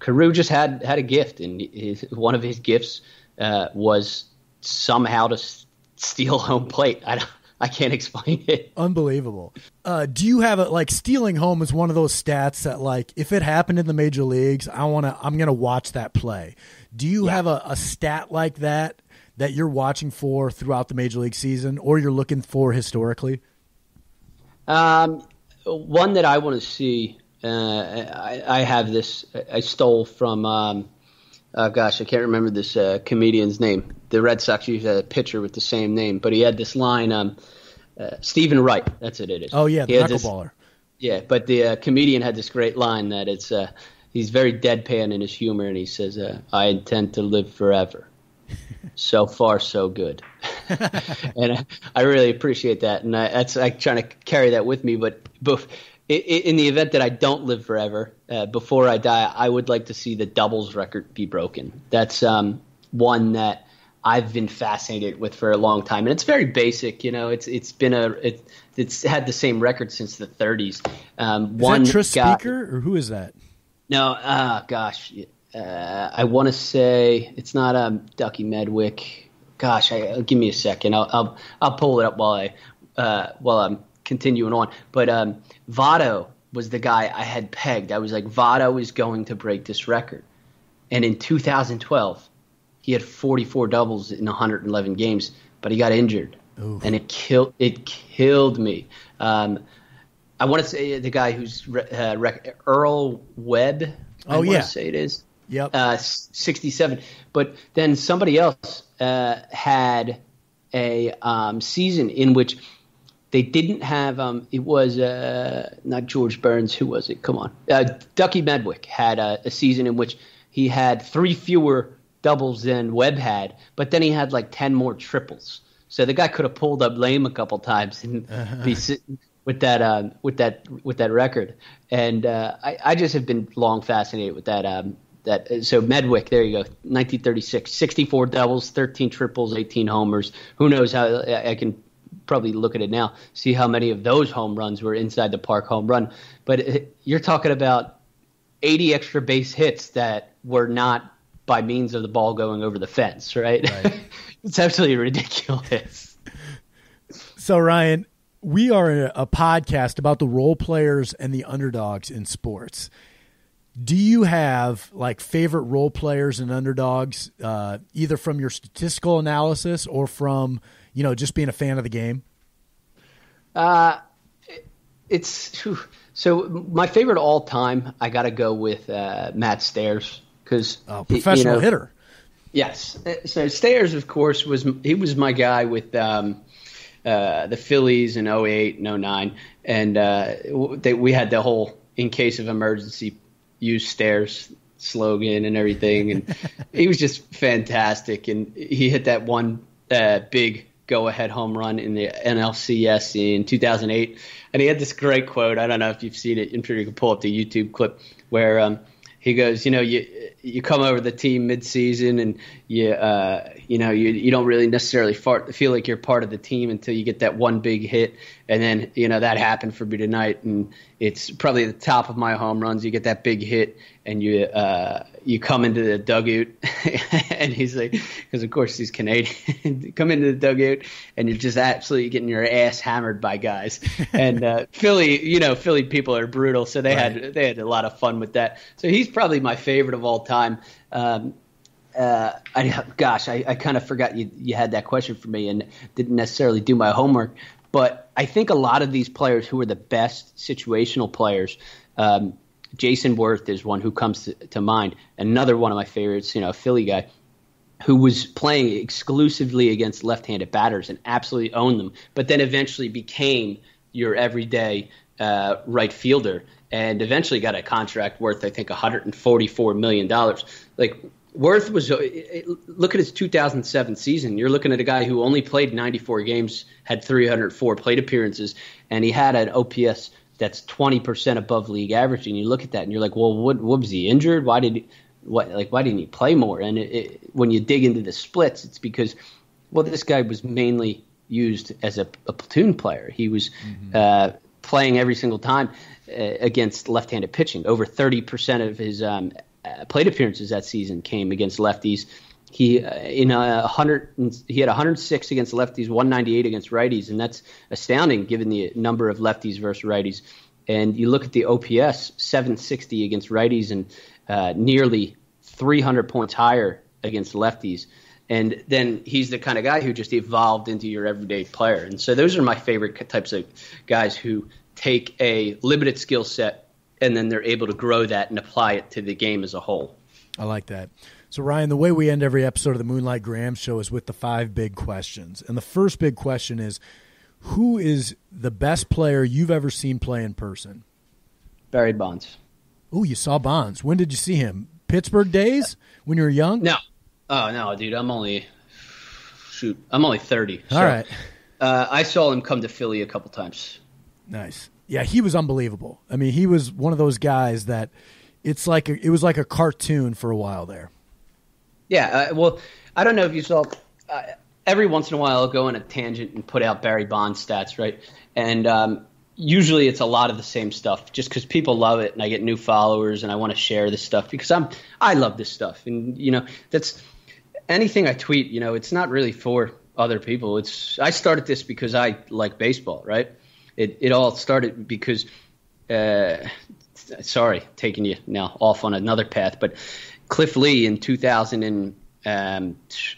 Carew just had, had a gift, and his, one of his gifts uh, was somehow to s- steal home plate. I don't, I can't explain it. Unbelievable. Uh, do you have a, like, stealing home is one of those stats that, like, if it happened in the major leagues, I wanna I'm gonna watch that play. Do you yeah. have a, a stat like that? that you're watching for throughout the major league season, or you're looking for historically? Um, one that I want to see, uh, I, I have this, I stole from, um, oh gosh, I can't remember this uh, comedian's name. The Red Sox used a pitcher with the same name, but he had this line, um, uh, Stephen Wright, that's it, it is. Oh yeah, the knuckleballer. Yeah, but the uh, comedian had this great line that it's, uh, he's very deadpan in his humor, and he says, uh, I intend to live forever. So far, so good. And I, I really appreciate that. And I, that's I'm trying to carry that with me. But, but in the event that I don't live forever, uh, before I die, I would like to see the doubles record be broken. That's um, one that I've been fascinated with for a long time. And it's very basic. You know, it's it's been a it, it's had the same record since the thirties. Um, is one that Tris guy, Speaker, or who is that? No, oh, gosh. Uh, I want to say it's not um, Ducky Medwick. Gosh, I, give me a second. I'll, I'll I'll pull it up while I uh, while I'm continuing on. But um, Votto was the guy I had pegged. I was like, Votto is going to break this record. And in two thousand twelve, he had forty-four doubles in one hundred eleven games, but he got injured. Oof. And it killed it killed me. Um, I want to say the guy who's re- uh, rec- Earl Webb. I oh want yeah, to say it is. Yep, uh, sixty-seven. But then somebody else uh, had a um, season in which they didn't have. Um, it was uh, not George Burns. Who was it? Come on, uh, Ducky Medwick had a, a season in which he had three fewer doubles than Webb had, but then he had like ten more triples. So the guy could have pulled up lame a couple times and uh-huh. be sitting with that um, with that with that record. And uh, I, I just have been long fascinated with that. Um, That, so Medwick, there you go, nineteen thirty-six, sixty-four doubles, thirteen triples, eighteen homers. Who knows how – I can probably look at it now, see how many of those home runs were inside the park home run. But it, you're talking about eighty extra base hits that were not by means of the ball going over the fence, right? right. It's absolutely ridiculous. So, Ryan, we are a podcast about the role players and the underdogs in sports. Do you have like favorite role players and underdogs, uh, either from your statistical analysis or from, you know, just being a fan of the game? Uh, it's so my favorite all time. I got to go with uh, Matt Stairs because oh, professional you know, hitter. Yes. So Stairs, of course, was he was my guy with um, uh, the Phillies in oh eight and oh nine. And uh, they, we had the whole in case of emergency use Stairs slogan and everything. And he was just fantastic. And he hit that one uh, big go-ahead home run in the N L C S in two thousand eight. And he had this great quote. I don't know if you've seen it. I'm sure you can pull up the YouTube clip where um, he goes, you know, you you come over the team mid-season and you, uh, you know, you, you don't really necessarily fart, feel like you're part of the team until you get that one big hit. And then, you know, that happened for me tonight. And it's probably the top of my home runs. You get that big hit and you uh, you come into the dugout. And he's like, because, of course, he's Canadian. Come into the dugout and you're just absolutely getting your ass hammered by guys. And uh, Philly, you know, Philly people are brutal. So they right. had they had a lot of fun with that. So he's probably my favorite of all time. Time, um, uh, I, gosh, I, I kind of forgot you, you had that question for me and didn't necessarily do my homework. But I think a lot of these players who are the best situational players, um, Jason Worth is one who comes to, to mind. Another one of my favorites, you know, a Philly guy who was playing exclusively against left-handed batters and absolutely owned them, but then eventually became your everyday uh, right fielder. And eventually got a contract worth, I think, one hundred forty-four million dollars. Like Worth was, look at his two thousand seven season. You're looking at a guy who only played ninety-four games, had three hundred four plate appearances, and he had an O P S that's twenty percent above league average. And you look at that, and you're like, well, what, what was he injured? Why did, he, what, like, why didn't he play more? And it, it, when you dig into the splits, it's because, well, this guy was mainly used as a, a platoon player. He was mm-hmm. uh, playing every single time against left-handed pitching. Over thirty percent of his um, plate appearances that season came against lefties. He uh, in a hundred he had one hundred six against lefties, one hundred ninety-eight against righties, and that's astounding given the number of lefties versus righties. And you look at the O P S, seven sixty against righties and uh, nearly three hundred points higher against lefties. And then he's the kind of guy who just evolved into your everyday player. And so those are my favorite types of guys who take a limited skill set, and then they're able to grow that and apply it to the game as a whole. I like that. So, Ryan, the way we end every episode of the Moonlight Graham Show is with the five big questions. And the first big question is, who is the best player you've ever seen play in person? Barry Bonds. Oh, you saw Bonds. When did you see him? Pittsburgh days when you were young? No. Oh, no, dude. I'm only shoot. I'm only thirty. All so, right. Uh, I saw him come to Philly a couple times. Nice. Yeah, he was unbelievable. I mean, he was one of those guys that it's like a, it was like a cartoon for a while there. Yeah. Uh, well, I don't know if you saw. Uh, every once in a while, I'll go on a tangent and put out Barry Bonds stats, right? And um, usually it's a lot of the same stuff just because people love it and I get new followers and I want to share this stuff because I'm I love this stuff. And, you know, that's anything I tweet, you know, it's not really for other people. It's I started this because I like baseball, right? It it all started because uh, – sorry, taking you now off on another path, but Cliff Lee in two thousand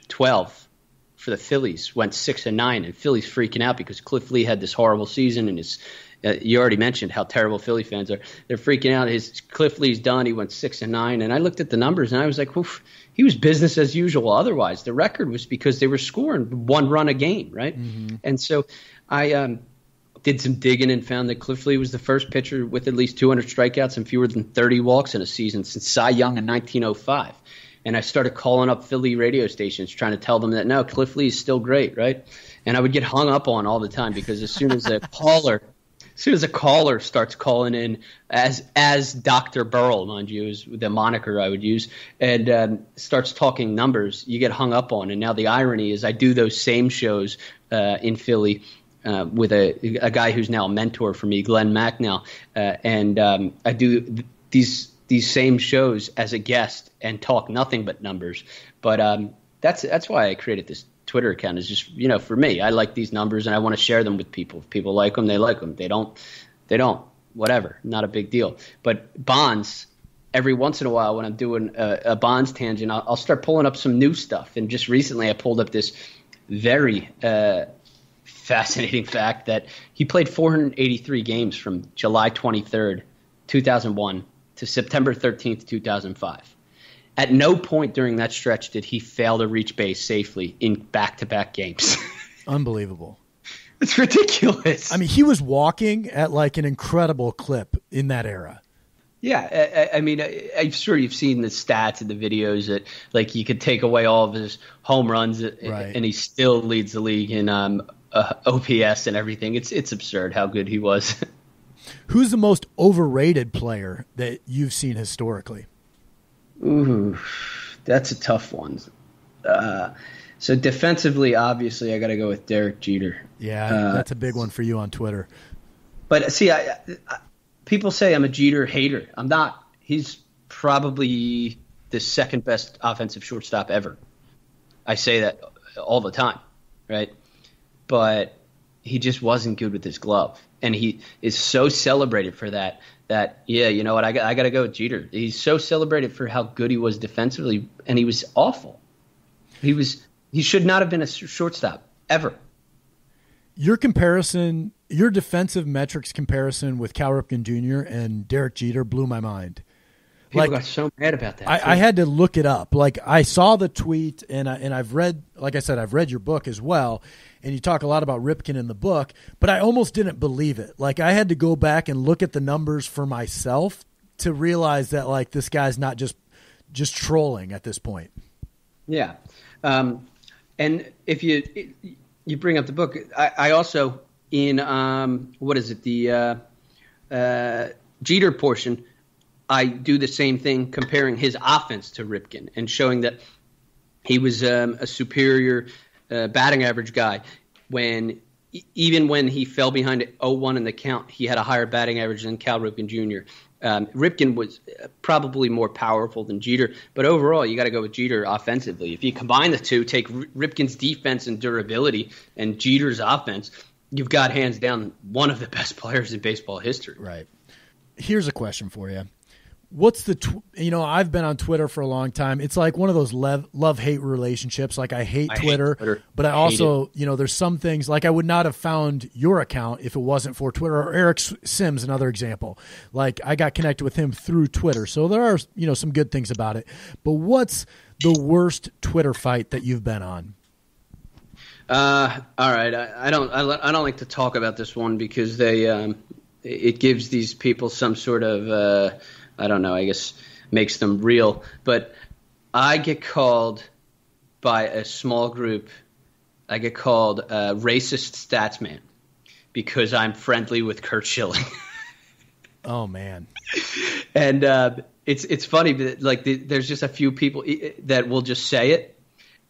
twelve – for the Phillies went six and nine, and Phillies freaking out because Cliff Lee had this horrible season, and his uh, you already mentioned how terrible Philly fans are. They're freaking out. His Cliff Lee's done. He went six and nine, and I looked at the numbers and I was like, oof, he was business as usual. Otherwise, the record was because they were scoring one run a game, right? Mm-hmm. And so I um, did some digging and found that Cliff Lee was the first pitcher with at least two hundred strikeouts and fewer than thirty walks in a season since Cy Young in nineteen oh five. And I started calling up Philly radio stations trying to tell them that, no, Cliff Lee is still great, right? And I would get hung up on all the time because as soon as a caller as soon as a caller starts calling in as as Doctor Burrell, mind you, is the moniker I would use, and um, starts talking numbers, you get hung up on. And now the irony is I do those same shows uh, in Philly uh, with a, a guy who's now a mentor for me, Glenn Mack now, uh, and um, I do th- these – these same shows as a guest and talk nothing but numbers. But um, that's that's why I created this Twitter account, is just, you know, for me, I like these numbers and I want to share them with people. If people like them, they like them. They don't, they don't, whatever, not a big deal. But Bonds, every once in a while when I'm doing a, a Bonds tangent, I'll, I'll start pulling up some new stuff. And just recently I pulled up this very uh, fascinating fact that he played four hundred eighty-three games from July twenty-third, two thousand one to September thirteenth, two thousand five. At no point during that stretch did he fail to reach base safely in back-to-back games. Unbelievable. It's ridiculous. I mean, he was walking at like an incredible clip in that era. Yeah, I, I mean, I, I'm sure you've seen the stats and the videos that like you could take away all of his home runs, right, and he still leads the league in um, uh, O P S and everything. It's it's absurd how good he was. Who's the most overrated player that you've seen historically? Ooh, that's a tough one. Uh, so defensively, obviously, I got to go with Derek Jeter. Yeah, uh, that's a big one for you on Twitter. But see, I, I, people say I'm a Jeter hater. I'm not. He's probably the second best offensive shortstop ever. I say that all the time, right? But he just wasn't good with his glove. And he is so celebrated for that, that, yeah, you know what, I got, I got to go with Jeter. He's so celebrated for how good he was defensively, and he was awful. He was he should not have been a shortstop, ever. Your comparison, your defensive metrics comparison with Cal Ripken Junior and Derek Jeter blew my mind. People like, got so mad about that. I, I had to look it up. Like, I saw the tweet, and, I, and I've read, like I said, I've read your book as well, and you talk a lot about Ripken in the book, but I almost didn't believe it. Like, I had to go back and look at the numbers for myself to realize that, like, this guy's not just just trolling at this point. Yeah. Um, and if you you bring up the book, I, I also, in um, what is it, the uh, uh, Jeter portion, I do the same thing comparing his offense to Ripken and showing that he was um, a superior uh, batting average guy. When even when he fell behind at oh one in the count, he had a higher batting average than Cal Ripken Junior Um, Ripken was probably more powerful than Jeter, but overall you got to go with Jeter offensively. If you combine the two, take Ripken's defense and durability and Jeter's offense, you've got hands down one of the best players in baseball history. Right. Here's a question for you. What's the, tw- you know, I've been on Twitter for a long time. It's like one of those lev- love-hate relationships. Like I hate I Twitter, hate Twitter, but I, I also, you know, there's some things like I would not have found your account if it wasn't for Twitter, or Eric Sims, another example. Like I got connected with him through Twitter. So there are, you know, some good things about it, but what's the worst Twitter fight that you've been on? Uh, all right. I, I don't, I, I don't like to talk about this one because they, um, it gives these people some sort of, uh, I don't know, I guess makes them real. But I get called by a small group, I get called uh, racist statsman because I'm friendly with Curt Schilling. Oh, man. And uh, it's it's funny, but like the, there's just a few people that will just say it.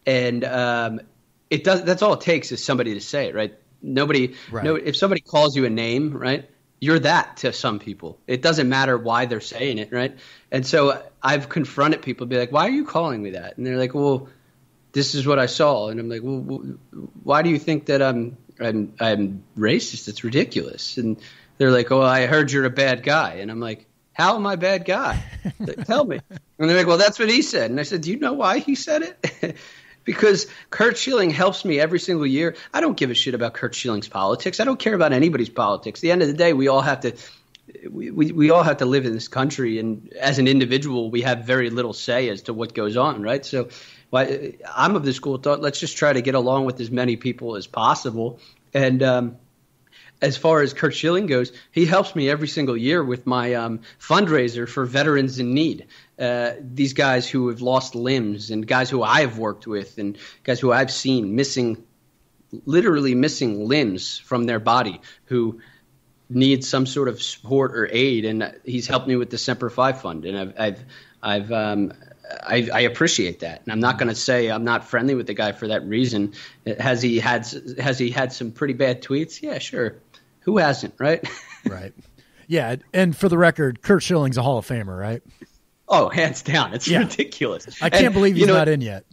And um, it does. That's all it takes is somebody to say it, right? Nobody, right. No, if somebody calls you a name, right, you're that to some people. It doesn't matter why they're saying it, right? And so I've confronted people, be like, why are you calling me that? And they're like, well, this is what I saw. And I'm like, well, why do you think that I'm I'm, I'm racist? It's ridiculous. And they're like, oh, I heard you're a bad guy. And I'm like, how am I a bad guy? Like, tell me. And they're like, well, that's what he said. And I said, do you know why he said it? Because Curt Schilling helps me every single year. I don't give a shit about Curt Schilling's politics. I don't care about anybody's politics. At the end of the day, we all have to we, we, we all have to live in this country. And as an individual, we have very little say as to what goes on, right? So why, I'm of the school of thought, let's just try to get along with as many people as possible. And um, as far as Curt Schilling goes, he helps me every single year with my um, fundraiser for veterans in need. Uh, these guys who have lost limbs and guys who I've worked with and guys who I've seen missing, literally missing limbs from their body who need some sort of support or aid. And he's helped me with the Semper Fi Fund. And I've, I've, I've, um, I, I appreciate that. And I'm not going to say I'm not friendly with the guy for that reason. Has he had, has he had some pretty bad tweets? Yeah, sure. Who hasn't? Right. Right. Yeah. And for the record, Curt Schilling's a Hall of Famer, right? Oh, hands down. It's yeah. ridiculous. I can't and, believe he's you know, not in yet.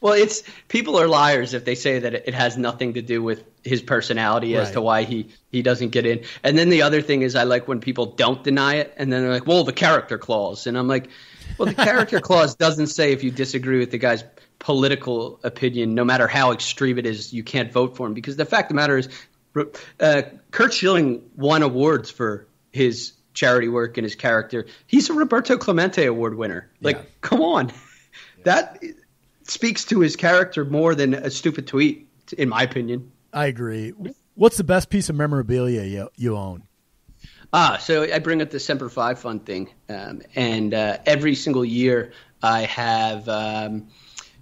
Well, it's people are liars if they say that it has nothing to do with his personality right. as to why he, he doesn't get in. And then the other thing is I like when people don't deny it and then they're like, well, the character clause. And I'm like, well, the character clause doesn't say if you disagree with the guy's political opinion, no matter how extreme it is, you can't vote for him. Because the fact of the matter is uh, Curt Schilling won awards for his – charity work and his character. He's a Roberto Clemente Award winner. Like, yeah. come on. Yeah. That speaks to his character more than a stupid tweet, in my opinion. I agree. What's the best piece of memorabilia you, you own? Ah, so I bring up the Semper Fi Fund thing. Um, and uh, every single year I have um,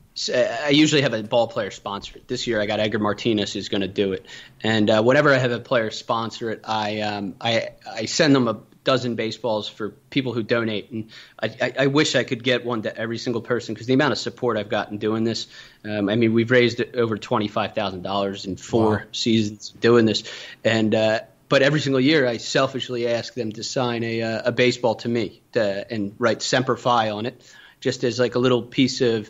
– I usually have a ball player sponsor it. This year I got Edgar Martinez who's going to do it. And uh, whenever I have a player sponsor it, I, um, I, I send them a – dozen baseballs for people who donate. And I, I, I wish I could get one to every single person because the amount of support I've gotten doing this. Um, I mean, we've raised over twenty-five thousand dollars in four wow. seasons doing this. And, uh, but every single year I selfishly ask them to sign a, uh, a baseball to me to, and write Semper Fi on it just as like a little piece of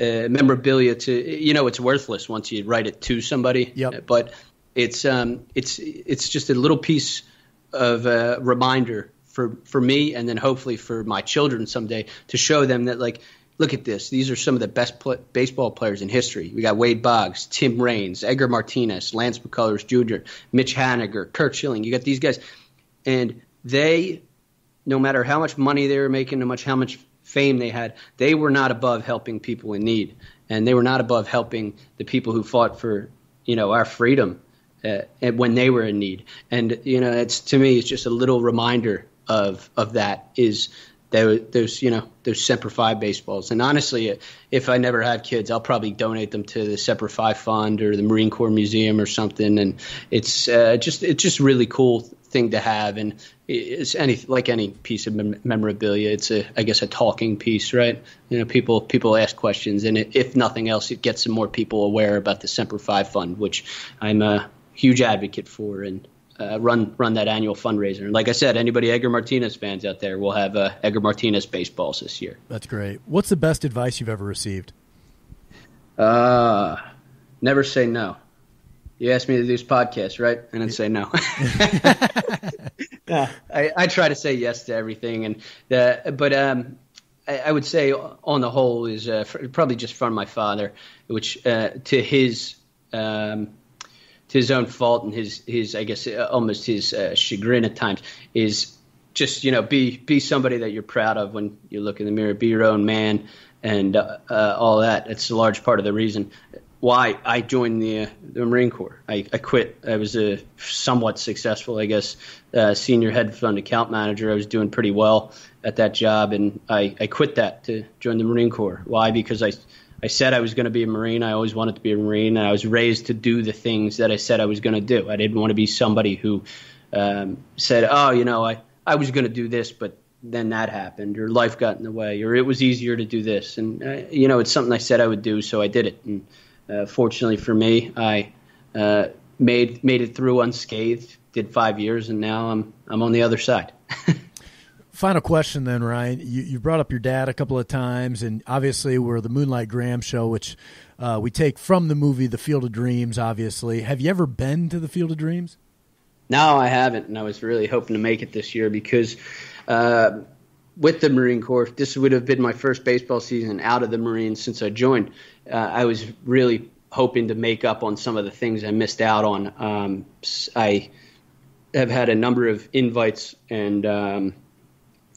uh, memorabilia to, you know, it's worthless once you write it to somebody, yep. but it's, um, it's, it's just a little piece of a reminder for, for me and then hopefully for my children someday to show them that, like, look at this. These are some of the best play- baseball players in history. We got Wade Boggs, Tim Raines, Edgar Martinez, Lance McCullers Junior, Mitch Haniger, Curt Schilling. You got these guys. And they, no matter how much money they were making, no much how much fame they had, they were not above helping people in need. And they were not above helping the people who fought for, you know, our freedom. Uh, and when they were in need. And, you know, it's to me, it's just a little reminder of of that is those, you know, those Semper Fi baseballs. And honestly, if I never have kids, I'll probably donate them to the Semper Fi Fund or the Marine Corps Museum or something. And it's uh, just it's just really cool thing to have. And it's any like any piece of mem- memorabilia. It's, a I guess, a talking piece, right? You know, people people ask questions. And if nothing else, it gets some more people aware about the Semper Fi Fund, which I'm a uh, huge advocate for, and uh, run run that annual fundraiser. And like I said, anybody Edgar Martinez fans out there will have uh, Edgar Martinez baseballs this year. That's great. What's the best advice you've ever received? Uh, never say no. You asked me to do this podcast, right? And I'd say no. yeah, I, I try to say yes to everything. and the, But um, I, I would say on the whole is uh, for, probably just from my father, which uh, to his um, – his own fault and his, his I guess, almost his uh, chagrin at times is just, you know, be be somebody that you're proud of when you look in the mirror, be your own man and uh, uh, all that. It's a large part of the reason why I joined the, uh, the Marine Corps. I, I quit. I was a somewhat successful, I guess, uh, senior head fund account manager. I was doing pretty well at that job, and I, I quit that to join the Marine Corps. Why? Because I, I said I was going to be a Marine. I always wanted to be a Marine, and I was raised to do the things that I said I was going to do. I didn't want to be somebody who um, said, oh, you know, I, I was going to do this, but then that happened, or life got in the way, or it was easier to do this. And, uh, you know, it's something I said I would do, so I did it. And uh, fortunately for me, I uh, made made it through unscathed, did five years, and now I'm I'm on the other side. Final question then, Ryan. You, you brought up your dad a couple of times, and obviously we're the Moonlight Graham Show, which uh, we take from the movie The Field of Dreams, obviously. Have you ever been to The Field of Dreams? No, I haven't, and I was really hoping to make it this year because uh, with the Marine Corps, this would have been my first baseball season out of the Marines since I joined. Uh, I was really hoping to make up on some of the things I missed out on. Um, I have had a number of invites and um, –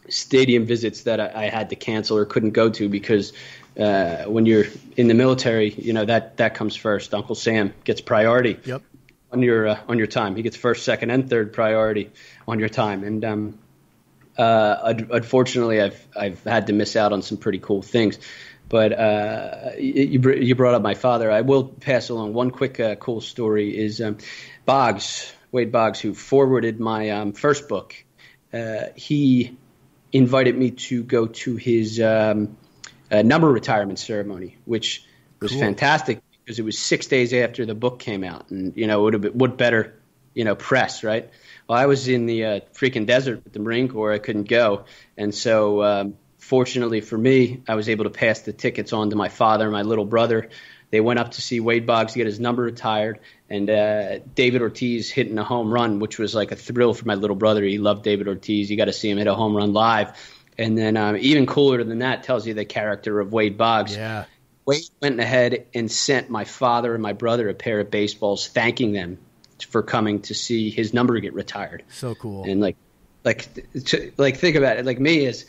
stadium visits that I, I had to cancel or couldn't go to because uh, when you're in the military, you know, that, that comes first. Uncle Sam gets priority yep. on your uh, on your time. He gets first, second, and third priority on your time. And um, uh, unfortunately, I've I've had to miss out on some pretty cool things. But uh, you you brought up my father. I will pass along one quick uh, cool story. Is um, Boggs, Wade Boggs, who forwarded my um, first book. Uh, he invited me to go to his um, uh, number retirement ceremony, which was cool. Fantastic because it was six days after the book came out, and you know, it would have been, what better, you know, press, right? Well, I was in the uh, freaking desert with the Marine Corps; I couldn't go, and so um, fortunately for me, I was able to pass the tickets on to my father and my little brother. They went up to see Wade Boggs get his number retired, and uh, David Ortiz hitting a home run, which was like a thrill for my little brother. He loved David Ortiz. You got to see him hit a home run live. And then um, even cooler than that tells you the character of Wade Boggs. Yeah. Wade went ahead and sent my father and my brother a pair of baseballs, thanking them for coming to see his number get retired. So cool. And like, like, to, like think about it. Like me as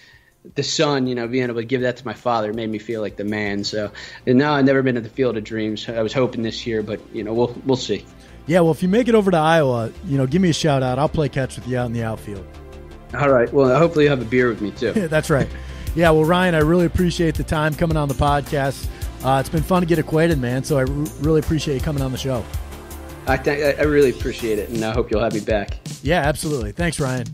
the son, you know, being able to give that to my father made me feel like the man. So, and now I've never been to the Field of Dreams. I was hoping this year, but, you know, we'll we'll see. Yeah, well, if you make it over to Iowa, you know, give me a shout out. I'll play catch with you out in the outfield. All right. Well, hopefully you have a beer with me, too. That's right. Yeah, well, Ryan, I really appreciate the time coming on the podcast. Uh, it's been fun to get acquainted, man, so I r- really appreciate you coming on the show. I, th- I really appreciate it, and I hope you'll have me back. Yeah, absolutely. Thanks, Ryan.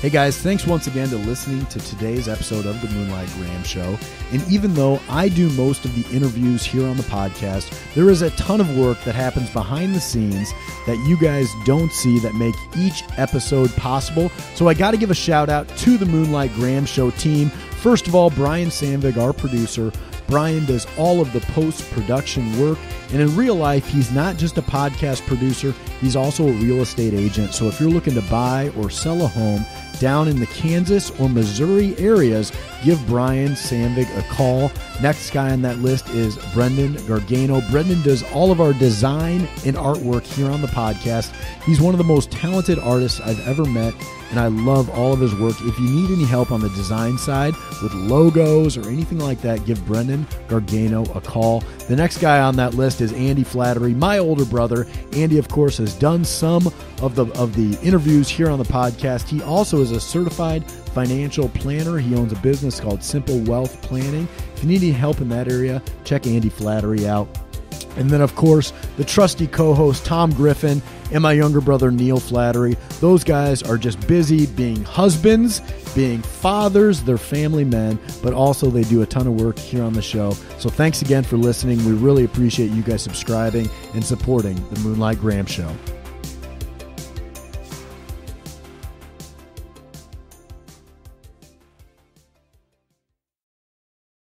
Hey guys, thanks once again to listening to today's episode of the Moonlight Graham Show. And even though I do most of the interviews here on the podcast, there is a ton of work that happens behind the scenes that you guys don't see that make each episode possible. So I got to give a shout out to the Moonlight Graham Show team. First of all, Brian Sandvig, our producer. Brian does all of the post-production work, and in real life, he's not just a podcast producer, he's also a real estate agent. So if you're looking to buy or sell a home down in the Kansas or Missouri areas, give Brian Sandvig a call. Next guy on that list is Brendan Gargano. Brendan does all of our design and artwork here on the podcast. He's one of the most talented artists I've ever met, and I love all of his work. If you need any help on the design side with logos or anything like that, give Brendan Gargano a call. The next guy on that list is Andy Flattery, my older brother. Andy, of course, has done some of the of the interviews here on the podcast. He also is a certified financial planner. He owns a business called Simple Wealth Planning. If you need any help in that area, check Andy Flattery out. And then, of course, the trusty co-host Tom Griffin and my younger brother Neil Flattery. Those guys are just busy being husbands, being fathers, they're family men, but also they do a ton of work here on the show. So thanks again for listening. We really appreciate you guys subscribing and supporting the Moonlight Graham Show.